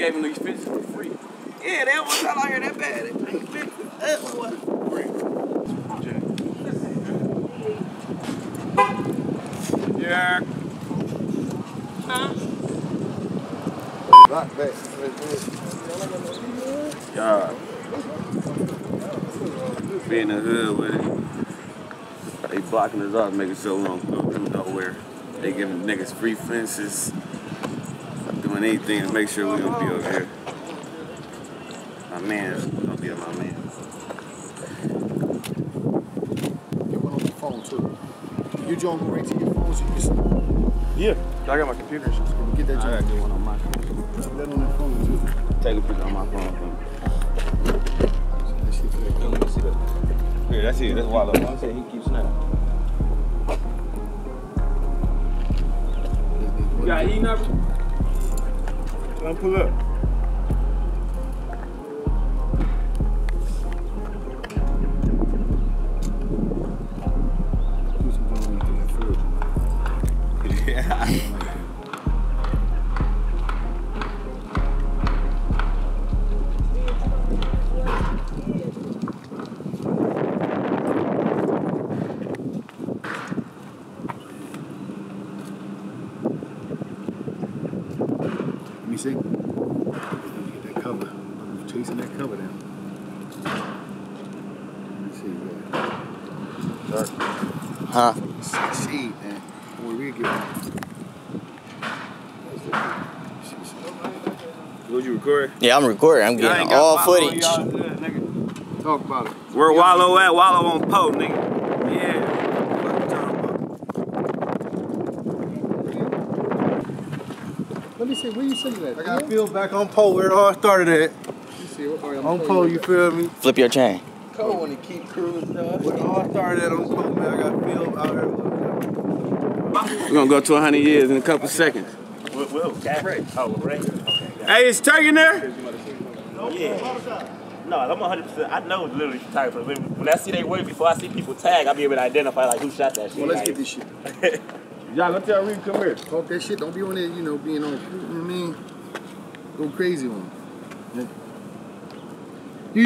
gave him these pictures for free. Yeah, that was not out here that bad. They pictures up or what? Free. Yeah. Huh? Not bad. Yeah. Be in the hood with it. They blocking us off, making sure we don't go through nowhere. They giving niggas free fences, doing anything to make sure we don't be over here. My man, don't be my man. You went on the phone too. You joined right to your phone, so you can. Yeah, I got my computer. So get that job. I got one on my phone. That on that phone too. Take a picture on my phone. Yeah, that's it. That's Wallo. I said he keeps snapping. You got eating up? Let him pull up. Do some fun with that food. Yeah. See? Get that cover. I'm chasing that cover down. Let me see, man. Dark. Huh? Shade, man. Boy, we get it. Will you record? Yeah, I'm recording. I'm getting all footage. Nigga. Talk about it. Where Wallo at? Wallo on Po, nigga. Yeah. Let me see, where you sitting at? I got field back on pole where it all started at. You see, on pole, you feel me? Flip your chain. Come on and keep cruising. Where it all started at on pole, man. I got field out here. We're going to go to 100 years in a couple seconds. We'll that's right. Oh, right. Okay, hey, is Turk in there? Yeah. No, I'm 100%. I know literally photography. When I see they work, before I see people tag, I'll be able to identify like who shot that shit. Well, let's get this shit. Y'all, go tell Reed, come here. Talk that shit. Don't be on there, you know, being on, you know what I mean? Go crazy on him. Yeah.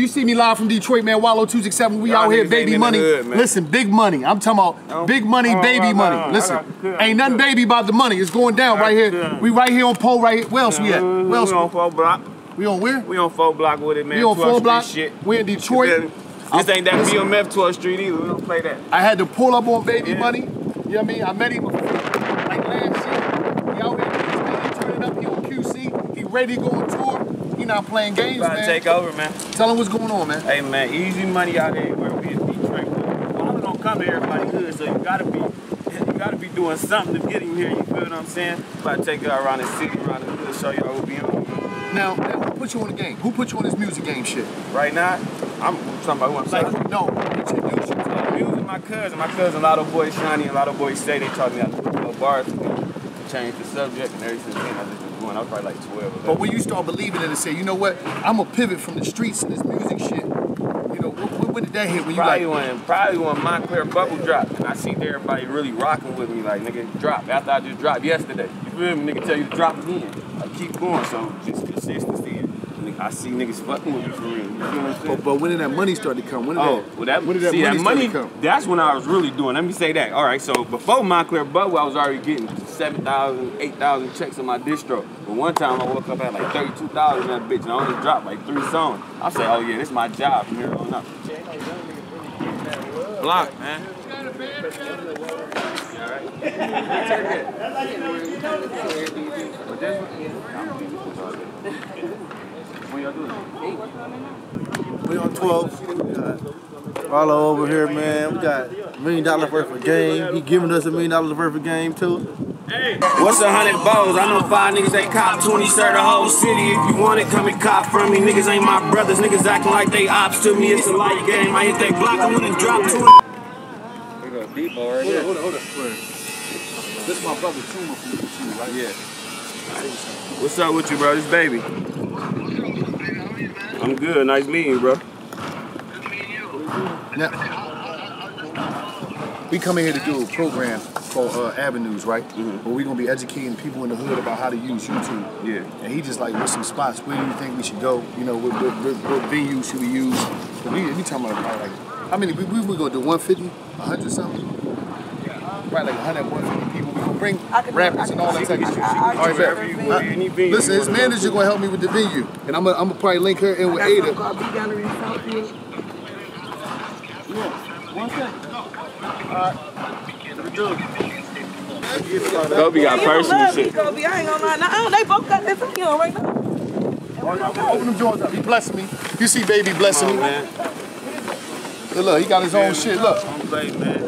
You see me live from Detroit, man. Wallo 267. We out here, baby money. Hood, listen, big money. I'm talking about big money, baby money. Listen, ain't nothing baby about the money. It's going down right here. We right here on pole right here. Where else we at? Where else we on 4 block. We on where? We on 4 block with it, man. We on 4 block. We in Detroit. This ain't that BMF 12th Street either. We don't play that. I had to pull up on baby money. You know what I mean? I met him before, like last year. He out there, turning up, he on QC, he ready to go on tour. He not playing games, man. About to take over, man. Tell him what's going on, man. Hey, man, easy money out there where we in Detroit. Wallo don't come to everybody's hood, so you gotta be doing something to get him here, you feel what I'm saying? About to take y'all around the city, around the hood, show y'all who be on. Now, who put you on the game? Who put you on this music game shit? Right now, I'm talking about who I'm saying. Like, no, it's your My cousin, Lotto Boy Shiny and Lotto Boy Say, they taught me how to put little bars to change the subject, and ever since then I just been going. I was probably like 12 or but when you start believing in it and say, you know what, I'm going to pivot from the streets and this music shit, you know, when did that hit? When you probably when Montclair Bubble dropped, and I seen everybody really rocking with me, like, nigga, drop, after I just dropped yesterday. You feel me? Nigga tell you to drop again. I keep going, so just consistency. I see niggas fucking with you for real. You know what I'm saying? But when did that money start to come? When did that money start to come? That's when I was really doing. Let me say that. All right, so before Montclair Bubble, I was already getting 7,000, 8,000 checks in my distro. But one time I woke up at like 32,000 in that bitch, and I only dropped like 3 songs. I said, oh yeah, this is my job from here on out. Block, man. We on 12th. Wallo over here, man. We got $1 million worth of game. He giving us $1 million worth of game too. Hey. What's 100 bows? I know 5 niggas ain't cop 20, sir, the whole city. If you want it, come and cop from me. Niggas ain't my brothers. Niggas acting like they ops to me. It's a light game. I hit they block. I'm gonna drop 20. We go deep already. Hold up. This is my brother Tuma from YouTube, right? Yeah. What's up with you, bro? This baby. I'm good. Nice meeting you, bro. Now, we come in here to do a program avenues, right? Mm-hmm. Where we're going to be educating people in the hood about how to use YouTube. Yeah. And he just like, what's some spots? Where do you think we should go? You know, what venues should we use? We talking about probably like, how many, we going to do 150, 100 something? Probably like 100, 150 people. We going to bring rappers and all that type of shit. Listen, his manager going to help me with the venue. And I'm going to probably link her in with Ada. Kobe got personal shit. Kobe, I ain't gonna lie. Now, they both got this on right now. Open them doors up. He blessed me. You see, baby blessing me. Man. Look, he got his own shit. Look. I'm late, man.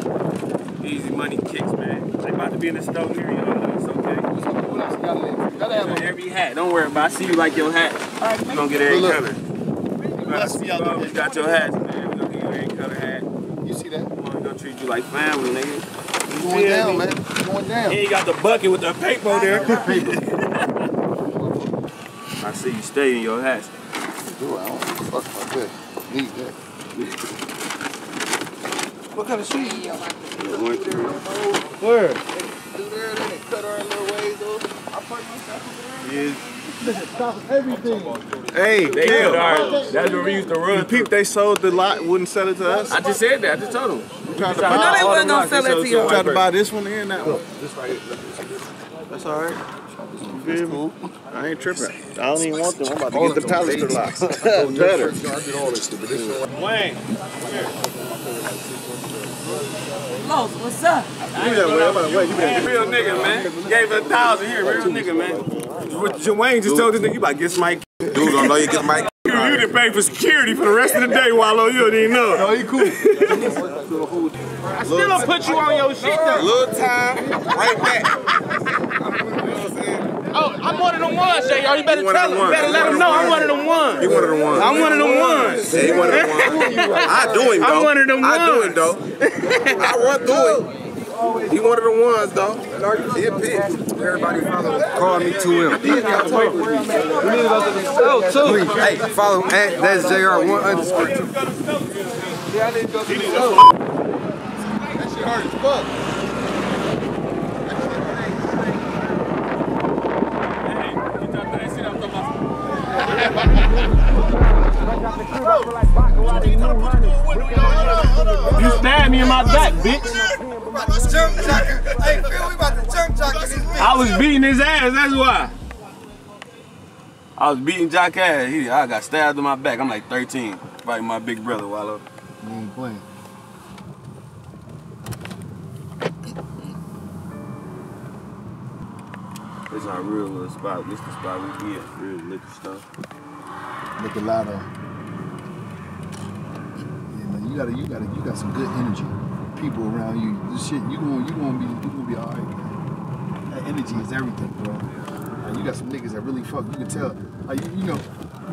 Easy money kicks, man. They about to be in the store here. You know, it's okay. What else you gotta live? Gotta have every hat. Don't worry about it. I see you like your hat. Right, you gonna get every color. You got your hat, man. We gonna get every color hat. You see that? We gonna treat you like family, nigga. Going down, man. Going down. He ain't got the bucket with the paper there. I see you stay in your hats. Dude, I don't give a fuck about that. Need that. What kind of shit you got? Where? Do there, then cut her in little ways, though. I fuck myself. Yeah. Listen, stop everything. Hey, they killed ours. That's where we used to run. The people they sold the lot wouldn't sell it to us. I just said that. I just told them. But no, they wasn't gonna sell it to you. Try to buy this one and that one. This right here. That's all right. Cool. I ain't tripping. I don't even want them. I'm about to get the Pallister locks. Better. I did all this stupid. Wayne. Los, what's up? You been a real nigga, man. Gave her 1,000 here. Real nigga, man. Wayne just told this nigga you about to get Mike. Dude, don't know you get Mike. You didn't pay for security for the rest of the day, Wallo. You didn't even know. No, he cool. I still don't put you on your shit though. Little time, right back. Oh, I'm one of them ones, Jay. You better tell him. You better let him know I'm one of them ones. You one of them ones. I'm one of them ones. He one of them ones. I do him though. I'm one of them ones. I do him though. I run through it. He one of the ones though. He a bitch. Everybody follow. Call me to him. Hey, follow at that's JR1_. Yeah, I didn't go to the show. That shit hard as fuck. You stabbed me in my back, bitch. About to jump jocker. Hey, Phil, we about to jump jocker. I was beating his ass, that's why. I was beating Jock ass. I got stabbed in my back. I'm like 13, fighting my big brother, Wallo. Playing. It's our real little spot. This is the spot we get real liquor stuff. Liquor lotto. Yeah, man, you got some good energy. People around you, this shit, you gonna be all right, man. That energy is everything, bro. And you got some niggas that really fuck. You can tell, like, you know.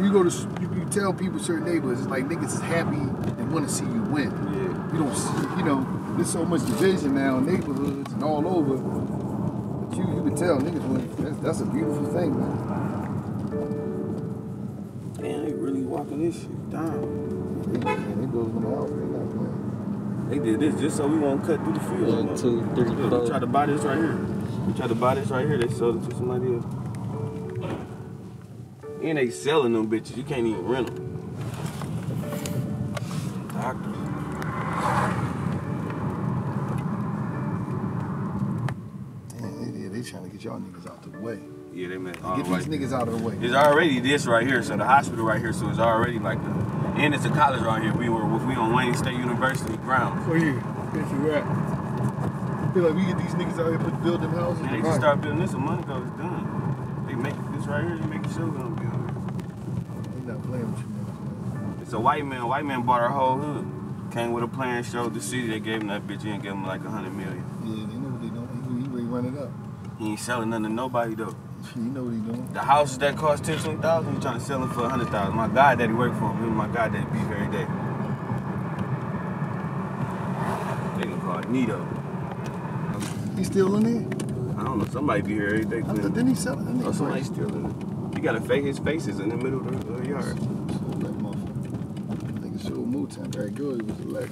You go to, you tell people certain neighborhoods, it's like niggas is happy and want to see you win. Yeah. You don't see, you know, there's so much division now in neighborhoods and all over. But you can tell niggas win. That's a beautiful thing, man. Damn, they really walking this shit down. They goes in the house, man. They did this just so we won't cut through the field. 1, 2, 3, 4. We tried to buy this right here. They sold it to somebody else. And they selling them bitches. You can't even rent them. Doctors. Damn, they trying to get y'all niggas out the way. Yeah, they made all the way. Get these niggas out of the way. It's already this right here, so the hospital right here, so it's already like the... And it's a college right here. We on Wayne State University grounds. Where you? That's right. I feel like we get these niggas out here to build them houses. Yeah, they just start building this a month ago. It's done. They make this right here, they make it so good. It's a white man. A white man bought our whole hood. Came with a plan, showed the city. They gave him that bitch and gave him like 100 million. Yeah, they know what they doing. He really run it up. He ain't selling nothing to nobody though. You know what he doing. The houses that cost 10,000, he trying to sell them for 100,000. My God, that he worked for him. My God, that he beat every day. They gonna call it Nito. He still in there? I don't know. Somebody be here every day. Didn't he sell it? Oh, somebody still in there. You gotta fake his faces in the middle of the yard. That motherfucker. I think it's Motown. Very good. It was 11.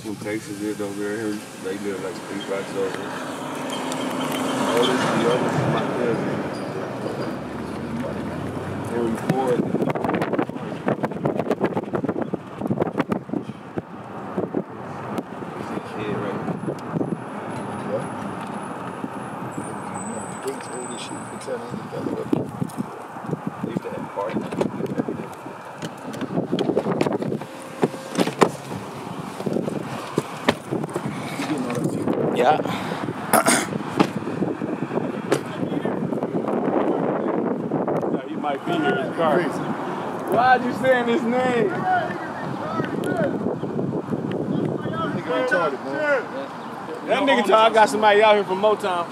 two connections lived over here. They live like 3 blocks over. The oldest is my cousin. Henry Ford. He's a kid right now. What? Drinks, movies, shit, fraternity, fellow up. They used to have parties. Yeah. He might be here in his car. Why'd you saying his name? That nigga talk, I got somebody out here from Motown.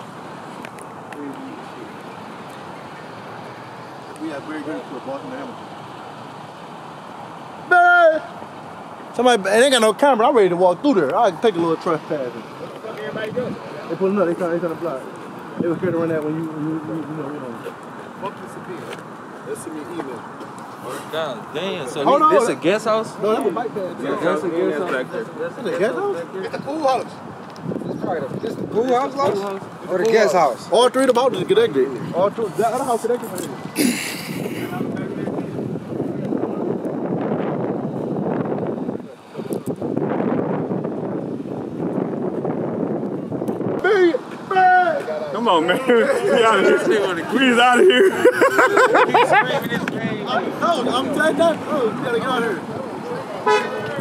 We have very good for Boston Hamilton. Somebody, it ain't got no camera. I'm ready to walk through there. I can take a little trespassing. They put another, they trying to block. They were scared to run that when you know. Fuck this appeal. That's in your email. God damn, so this a guest house? No, that's a bike pad. Yeah, that's a guest house back there. That's a guest house? It's a pool house. This the pool house house? Or the guest house? All three of them houses connected. All three, the other house connected for them. Come on, man. We out of here. We is out of here. I'm tagged up. Oh, we gotta get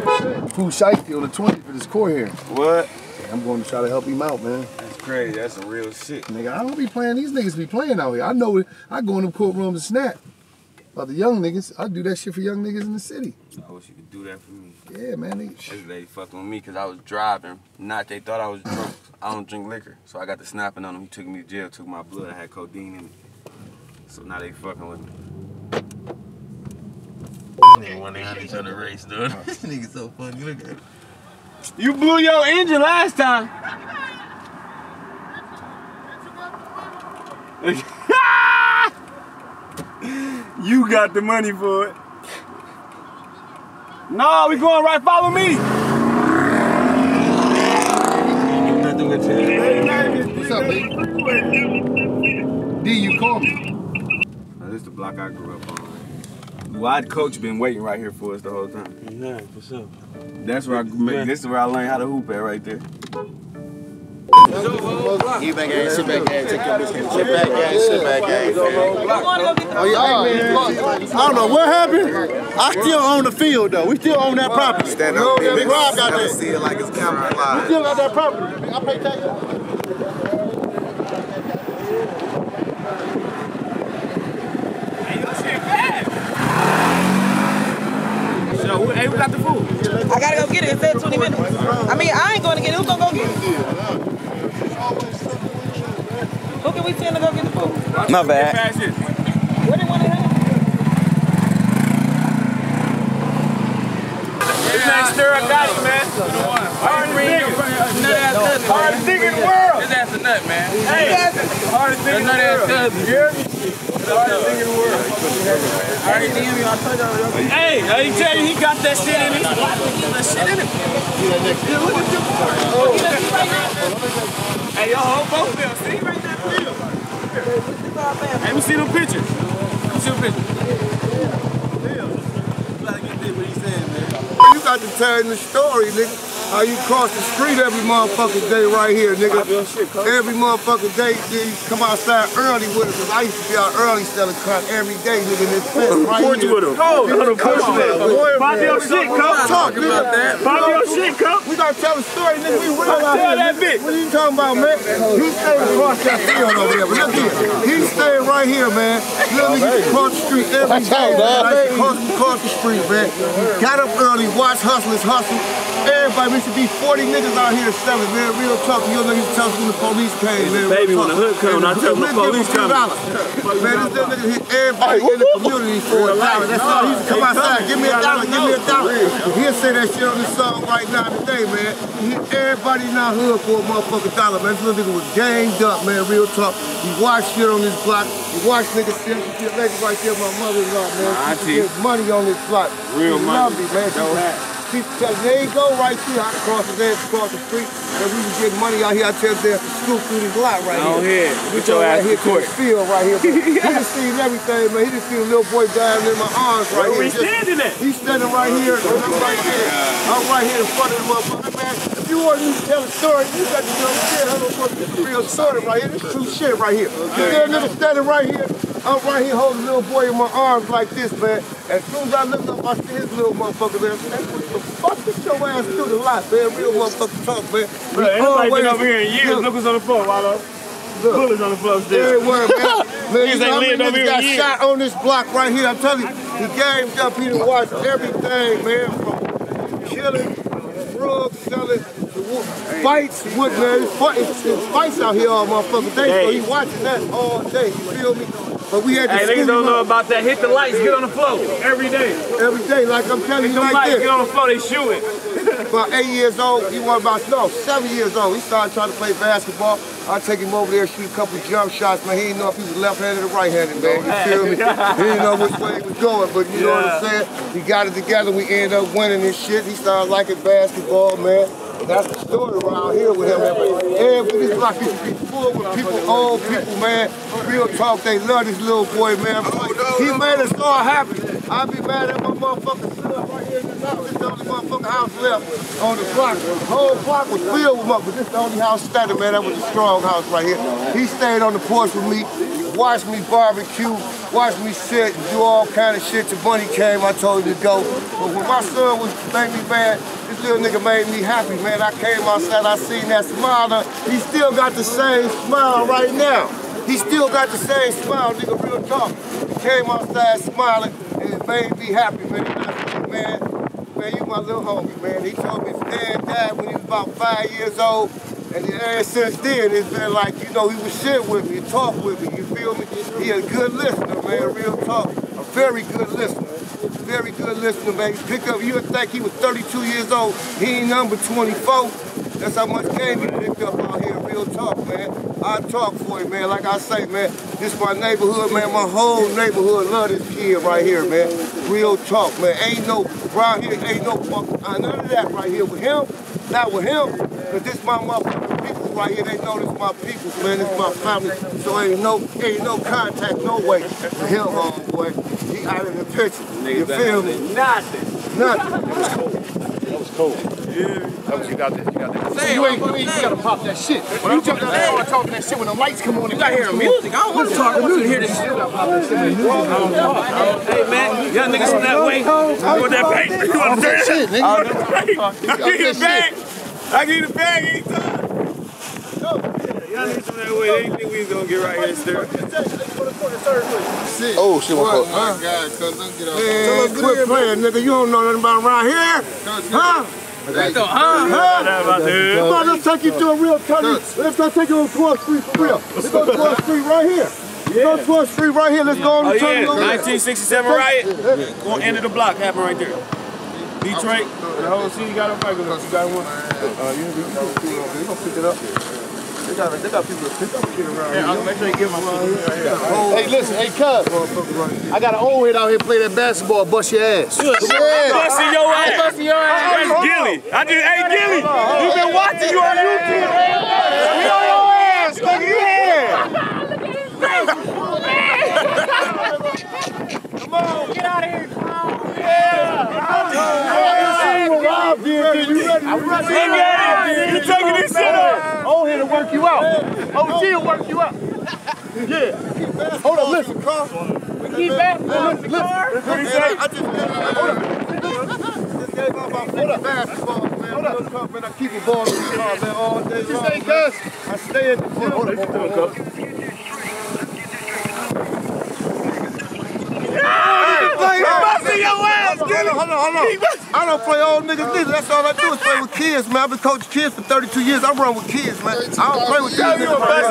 out of here. Food Shifty on the 20th for this court here. What? I'm going to try to help him out, man. That's crazy. That's some real shit. Nigga, I don't be playing. These niggas be playing out here. I know it. I go in them courtrooms and snap. About the young niggas, I do that shit for young niggas in the city. I wish you could do that for me. Yeah, man. They fucked with me because I was driving. Not they thought I was drunk. I don't drink liquor, so I got the snapping on him. He took me to jail, took my blood. I had codeine in it. So now they fucking with me. Nigga, 1-800 trying to race, dude. This nigga so funny. Look at him. You blew your engine last time. You got the money for it. No, we going right. Follow me. What's up, baby? D, you called me. Now, this is the block I grew up on. Wide coach been waiting right here for us the whole time. Yeah, what's up? That's where I grew. This is where I learned how to hoop at right there. Get back at, sit back at, take your biscuit. Sit back at, sit back at. I don't know what happened. I still own the field though. We still own that property. Stand up. Big Rob got that. See it like it's camera live. We still got that property. I pay taxes. Hey, we got the food. I gotta go get it. It said 20 minutes. I mean, I ain't gonna get it. Who's gonna go get it? Who can we send to go get the food? My bad. What do you want to have? This next stir, I got it, man. Hardest nigga. Hardest nigga in the world. His ass a nut, man. Hey, hardest nigga in the world. You hear me? Hey, I tell you, he got that shit in him. That shit in him. Look at him. Hey, y'all, both of them. See right there, Phil. Hey, we see them pictures. Let me see them pictures. You gotta get there what he's saying, man. You got to tell him the story, nigga. How you cross the street every motherfucking day right here, nigga. Every motherfucking day, then you come outside early with us. Cause I used to be out early selling crack every day, nigga. This fence right here. With him. Go, pop your shit, cuz. Talk about that. Pop your shit, cuz. We gotta tell the story, nigga. We real out here. Tell that bitch. What are you talking about, man? He stayed across that field over there. But look here, he stayed right here, man. Little nigga cross the street every day, man. Cross the street, man. Got up early, watch Hustlers hustle. Everybody, we should be 40 niggas out here selling, man. Real talk, you niggas tell us when the police came, man. Baby, when the hood come, I tell them the police came. Man, this nigga hit everybody in the community for $1. That's all. He used to come outside, give me $1, give me $1. He'll say that shit on this song right now today, man. He hit everybody in our hood for a motherfucking $1, man. This little nigga was ganged up, man. Real talk. You watch shit on this block. You watch niggas shit. You get legs right there, my mother-in-law, man. You get money on this block. Real money. Love me, man. people tell me, they go right through how to cross the street. Because we can get money out here. I tell them to scoop through this lot right here. Put your ass to court. Field right here. He just seen everything, man. He just seen a little boy dying in my arms right here. Where he standing at? He's standing right here. I'm right here. I'm right here in front of the motherfucker, man. If you want me to tell a story, you got to do shit. I don't want to get the real story right here. This is true shit right here. Okay. There, standing right here. I'm right here holding a little boy in my arms like this, man. As soon as I look up, I see his little motherfucker there. What the fuck is your ass through the lot, man? Real motherfucker talk, man. Bro, everybody been over here in years. Look what's on the floor, Wallo. Bullets on the floor still. Everywhere, man. Niggas ain't lived over here in years. Got shot on this block right here. I'm telling you, he gamed up. He done watched everything, man. From killing, drugs, selling, fights, what, man? Fights out here all motherfucking day. So he watching that all day. You feel me? But we had to niggas don't know about that. Hit the lights, get on the floor. Every day. Every day, like I'm telling you like this. Get on the floor, they shooting. About 8 years old, he was about, no, 7 years old. He started trying to play basketball. I take him over there, shoot a couple jump shots, man. He didn't know if he was left-handed or right-handed, man. You feel me? He didn't know which way he was going, but you know what I'm saying? He got it together, we ended up winning this shit. He started liking basketball, man. That's the story around here with him. Every this block used to be full with people, old people, man. Real talk, they love this little boy, man. He made us all happy. I be mad at my motherfucking son right here in this house. This is the only motherfucking house left on the block. The whole block was filled with motherfuckers. This is the only house standing, man. That was a strong house right here. He stayed on the porch with me. Watched me barbecue, watched me sit and do all kind of shit. The bunny came, I told you to go. But when my son was making me bad, this little nigga made me happy, man. I came outside, I seen that smile. He still got the same smile right now. He still got the same smile, nigga, real talk. He came outside smiling, and it made me happy, man. Man, you my little homie, man. He told me his dad died when he was about 5 years old. And ever since then, it's been like, you know, he was shit with me, talk with me, you feel me? He a good listener, man, real talk. A very good listener. Very good listener, man. Pick up, you would think he was 32 years old. He ain't number 24. That's how much game he picked up out here, real talk, man. I talk for him, man. Like I say, man, this my neighborhood, man. My whole neighborhood love this kid right here, man. Real talk, man. Ain't no, around here, ain't no fucking, none of that right here with him. Not with him, but this my motherfucking people right here. They know this my people, man. This my family. So ain't no contact, no way. For him, homeboy, he out of the picture. You feel me? Nothing. That was cool. Yeah. You got that. Say, you gotta pop that shit. When you jump down there and talking that shit when the lights come on, you gotta hear music. I don't want to talk. I want you to hear this shit. Hey man, y'all niggas from that way. You want that paper? You want that shit, nigga? I give you the bag anytime. Y'all niggas from that way. They didn't think we was gonna get right here, sir. Oh shit, what's up? My God, cuz don't get off. Quit playing, nigga. You don't know nothing about around here, huh? Let's take you to a real country. Let's go take you on 12th Street for real. Let's go to 12th Street right here. Let's go to 12th Street right here. Let's go on the turn. 1967 riot. Going end of the block happened right there. Detroit. The whole city got a regular. You got one? You gonna pick it up? They got people to pick up shit around here. I'll make sure they give my phone. Hey, listen, hey, cuz. I got an old head out here play that basketball, bust your ass. Yeah. Bust your ass. That's Gillie. Hey, Gillie, you've been watching you on YouTube, man. We on your ass, nigga. Yeah. Come on, get out of here. You taking this shit up. Oh, here to work you out. OG will work you out. Yeah. Hold up, listen. We keep basketball in the car. I just gave up my foot up basketball, man. Hold up, man. I keep the ball in the car, man, all day long. I stay in the gym. Hold up, Hold on. I don't play old niggas neither. That's all I do is play with kids, man. I've been coaching kids for 32 years. I run with kids, man. I don't play with kids. You bust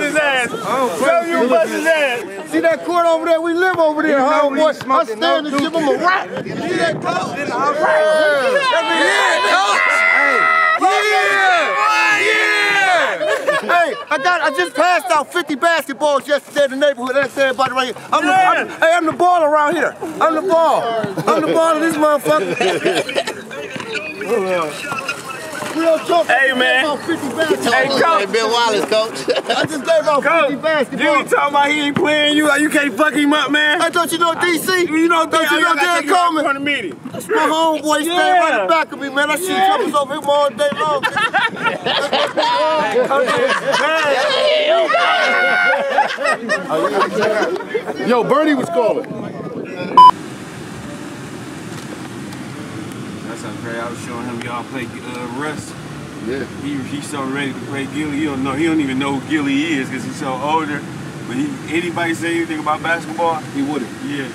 his ass. See that court over there? We live over there, homeboy. I stand and give him a rap. See that coach? Hey, I just passed out 50 basketballs yesterday in the neighborhood. That's everybody right here. I'm the ball around here. I'm the ball. I'm the ball of this motherfucker. Hey, man. Hey, Coach. Hey, Bill Wallace, Coach. I just gave out 50 basketball. You talking about he ain't playing you? You can't fuck him up, man. I thought you know DC. You know DC. You know Dan Coleman. That's my homeboy. Yeah. Staying right in back of me, man. I shoot troubles over him all day long. Yo, Bernie was calling. That's how crazy. I was showing him y'all play Russ. Yeah. He's so ready to play Gillie. He don't even know who Gillie is because he's so older. But anybody say anything about basketball, he wouldn't. Yeah.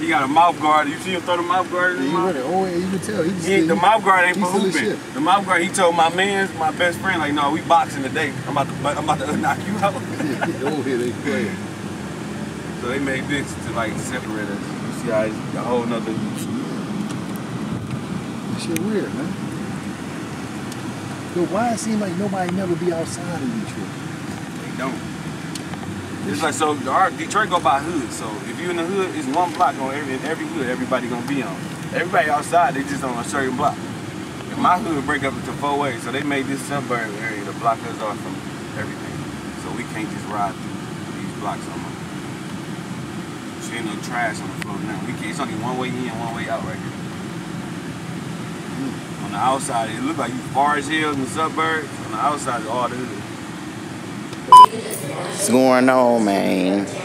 He got a mouth guard. You see him throw the mouth guard in his mouth? Oh, yeah, you can tell. The mouth guard ain't for hooping. The mouth guard, he told my man, my best friend, like, no, we boxing today. I'm about to knock you out. Over here they playing. So they made this to like separate us. You see how it's a whole nother. That shit weird, man. Yo, why it seem like nobody never be outside in Detroit? They don't. It's like, so Detroit go by hood, so if you in the hood, it's one block on every hood everybody gonna be on. Everybody outside, they just on a certain block. And my hood break up into four ways, so they made this suburb area to block us off from everything. So we can't just ride through these blocks on them. So ain't no trash on the floor now. It's only one way in, one way out right here. On the outside, it look like you far as hell in the suburbs. On the outside, it's all the hood. What's going on, man? Oh,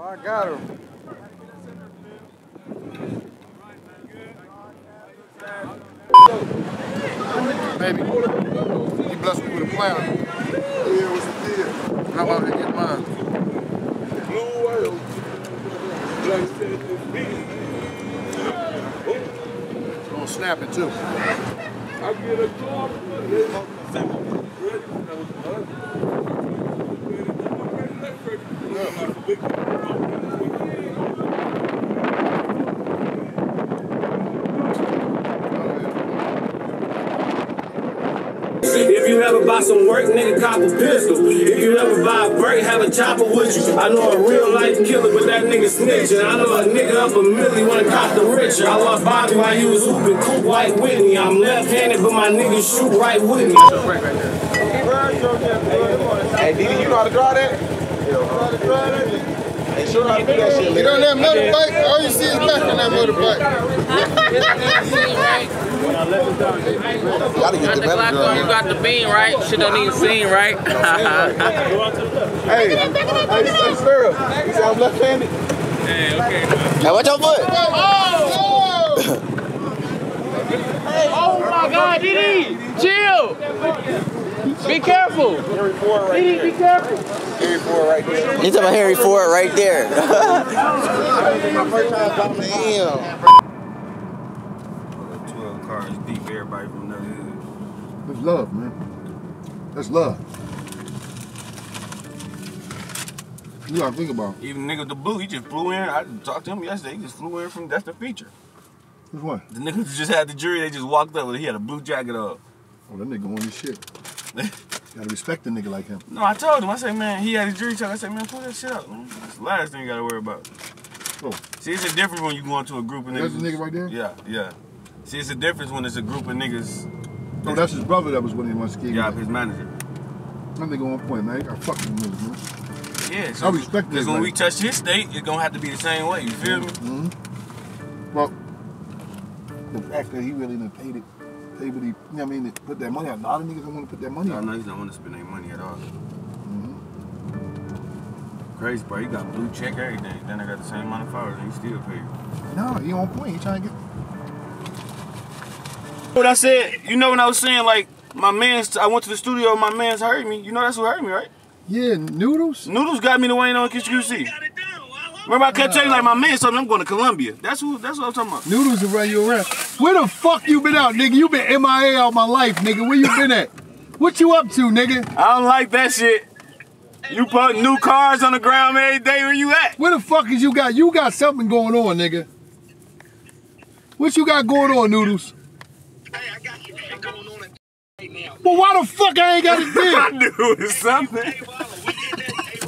I got him. Baby, he blessed me with a plan. Yeah, what's the deal? How about to get mine? Blue world. Black said this beat. It's gonna snap it too. I get a car. If you ever buy some work, nigga, cop a pistol. If you ever buy a brick, have a chopper with you. I know a real life killer, but that nigga snitching. I know a nigga up a milli wanna cop the richer. I lost Bobby while he was hooping, Coop White Whitney. I'm left-handed, but my niggas shoot right with me. Hey, Didi, you know how to draw that? You know how to draw that? You don't have motorbike, all you see is back on that motorbike. Got the Glock on, you got the beam, right? Shit don't even seem right. Hey, stir up. You see I'm left-handed? Hey, okay, man. Hey, watch your foot. Oh my God, DD, chill. Be careful! Harry Ford right there. Be careful! Harry Ford right there. He's talking about Harry Ford right there. My first time damn. 12 cars deep, everybody from their hood. That's love, man. That's love. You gotta think about it. Even nigga with the blue, he just flew in. I talked to him yesterday. He just flew in from, that's the feature. Which one? The niggas just had the jury, they just walked up with it. He had a blue jacket on. Oh, that nigga want his shit. Gotta respect a nigga like him. No, I told him. I said, man, he had his jury talk. I said, man, pull that shit up, man. That's the last thing you gotta worry about. Oh. See, it's a difference when you go into a group of niggas. That's the nigga right there? Yeah, yeah. See, it's a difference when it's a group of niggas. No, that's his brother that was winning one scheme. Yeah, his manager. That nigga on point, man. I fuck with niggas, man. Yeah, so I respect this. Because when we touch his state, it's gonna have to be the same way. You feel me? Mm-hmm. Well, the fact that he really done paid it. Able to, you know what I mean, put that money out. A lot of niggas don't want to put that money out. No, niggas don't want to spend their money at all. Mm-hmm. Crazy, bro. You got blue check, everything. Then I got the same amount of followers, and you still pay. No, he on point. He trying to get. What I said, you know when I was saying, like, my man's, I went to the studio, my man's heard me. You know that's who heard me, right? Yeah, Noodles. Noodles got me to Wayne on KCQC. Remember I kept telling you, like, my man told me I'm going to Columbia. That's what I'm talking about. Noodles will run you around. Where the fuck you been out, nigga? You been MIA all my life, nigga. Where you been at? What you up to, nigga? I don't like that shit. You put new cars on the ground every day. Where you at? Where the fuck is you got? You got something going on, nigga. What you got going on, Noodles? Hey, I got some shit going on right now. Well, why the fuck I ain't got it done? I knew it was something. Hey, Wallo, we getting that,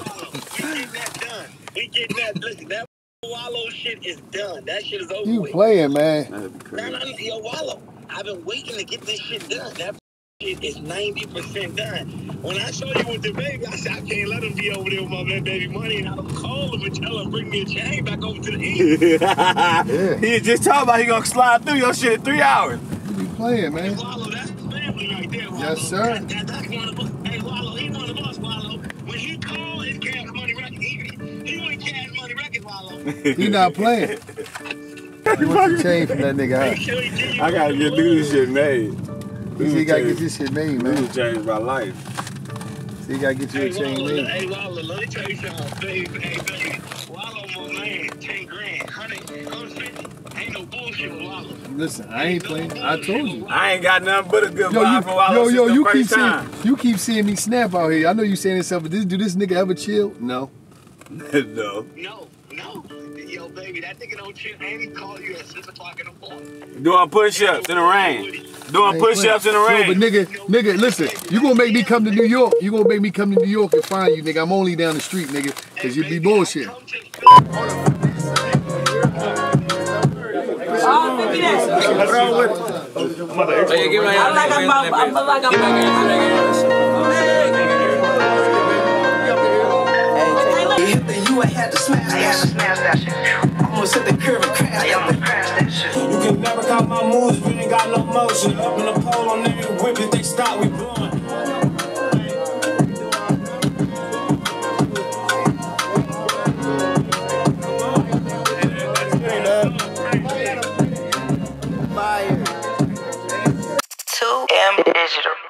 hey, Wallo, we getting that done. We getting that, listen, that Wallo shit is done. That shit is over with. You playing, man. That'd be crazy. Now, yo, Wallo, I've been waiting to get this shit done. That shit is 90% done. When I saw you with the baby, I said, I can't let him be over there with my man Baby Money, and I don't call him and tell him, bring me a chain back over to the east. Yeah. He just talking about he gonna slide through your shit in 3 hours. You playing, man. Hey, Wallo, that's the family right there, Wallo. Yes, sir. That's one of us. Hey, Wallo, he's one of us, Wallo. When he called, his Cash Money Records, he went Cash Money Records, Wallo. He not playing. He wants a chain from that nigga, huh? Sure, I gotta get through this shit made. You gotta get this shit made, man. This changed my life. So you gotta get you a chain made. Hey, Wallo, let me tell you something, baby. Hey, baby. Wallo, my man, 10 grand, 150. Ain't no bullshit with Wallo. Listen, I ain't playing. I told you. I ain't got nothing but a good vibe from Wallo. Yo, you keep seeing me snap out here. I know you saying yourself, but do this nigga ever chill? No. No. Yo, baby, that nigga don't chill. And he call you at 6 o'clock in the morning. Doing push-ups in the rain. Doing push-ups in the rain. No, but nigga, listen. You gonna make me come to New York. You gonna make me come to New York and find you, nigga. I'm only down the street, nigga, because you be bullshit. You ain't had to smash that shit. I'm gonna sit the curve and crash that shit. You can never count my moves, we ain't got no motion. Up in the pole on every whip, if they stop, we blowing. Fire. 2M Digital.